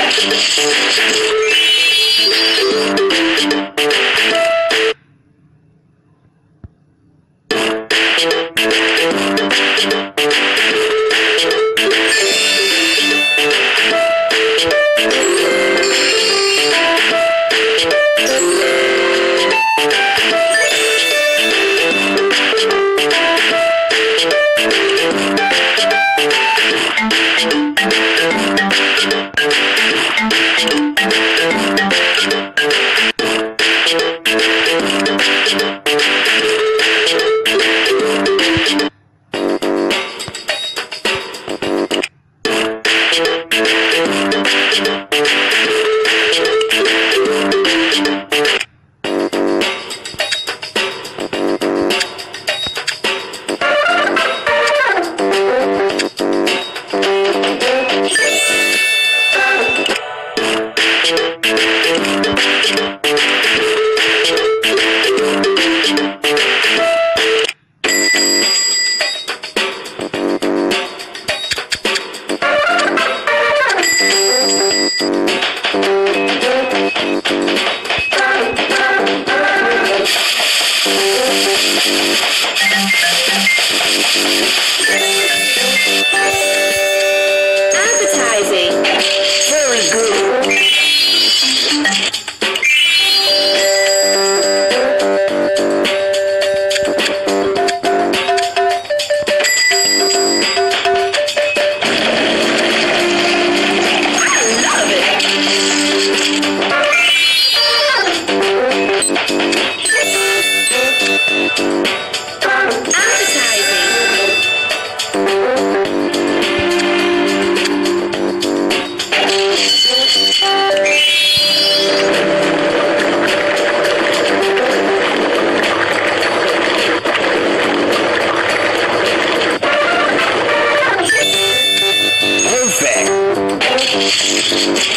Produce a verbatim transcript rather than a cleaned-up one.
We'll be right back. You